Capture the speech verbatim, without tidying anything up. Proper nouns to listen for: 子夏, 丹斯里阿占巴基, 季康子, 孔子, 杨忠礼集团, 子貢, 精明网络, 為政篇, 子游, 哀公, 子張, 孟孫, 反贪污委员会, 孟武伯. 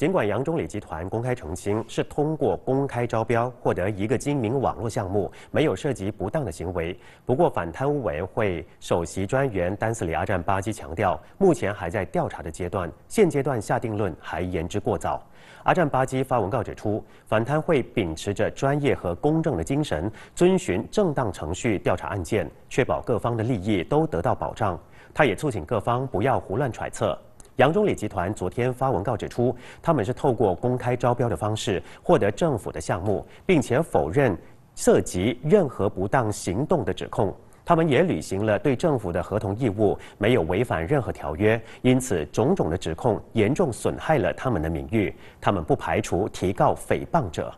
尽管杨忠礼集团公开澄清是通过公开招标获得一个精明网络项目，没有涉及不当的行为。不过，反贪污委员会首席专员丹斯里阿占巴基强调，目前还在调查的阶段，现阶段下定论还言之过早。阿占巴基发文告指出，反贪会秉持着专业和公正的精神，遵循正当程序调查案件，确保各方的利益都得到保障。他也促请各方不要胡乱揣测。 杨忠礼集团昨天发文告指出，他们是透过公开招标的方式获得政府的项目，并且否认涉及任何不当行动的指控。他们也履行了对政府的合同义务，没有违反任何条约，因此种种的指控严重损害了他们的名誉。他们不排除提告诽谤者。